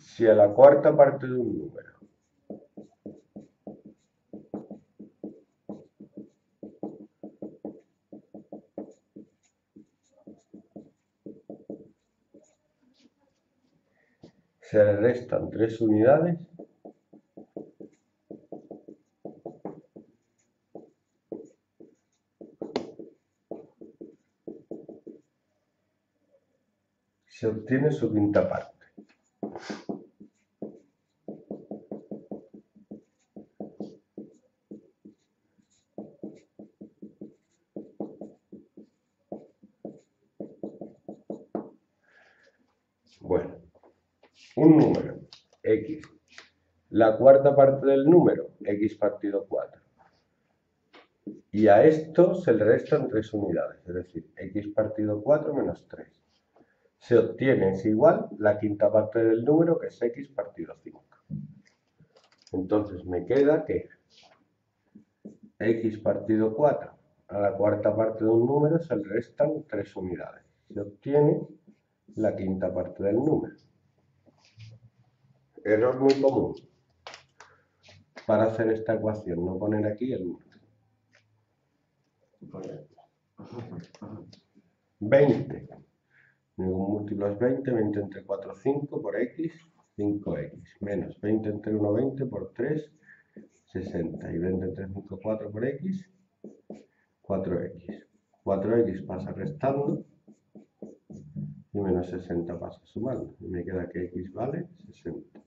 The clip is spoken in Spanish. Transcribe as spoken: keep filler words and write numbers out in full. si a la cuarta parte de un número se le restan tres unidades, se obtiene su quinta parte. Bueno, un número, x, la cuarta parte del número, x partido cuatro. Y a esto se le restan tres unidades, es decir, x partido cuatro menos tres. Se obtiene, es igual, la quinta parte del número, que es x partido cinco. Entonces me queda que x partido cuatro a la cuarta parte de un número se le restan tres unidades. Se obtiene la quinta parte del número. Error muy común para hacer esta ecuación, no poner aquí el número. veinte. Ningún múltiplo es veinte, veinte entre cuatro, cinco, por x, cinco x, menos veinte entre uno, veinte, por tres, sesenta, y veinte entre cinco, cuatro, por x, cuatro x. cuatro x pasa restando, y menos sesenta pasa sumando, y me queda que x vale sesenta.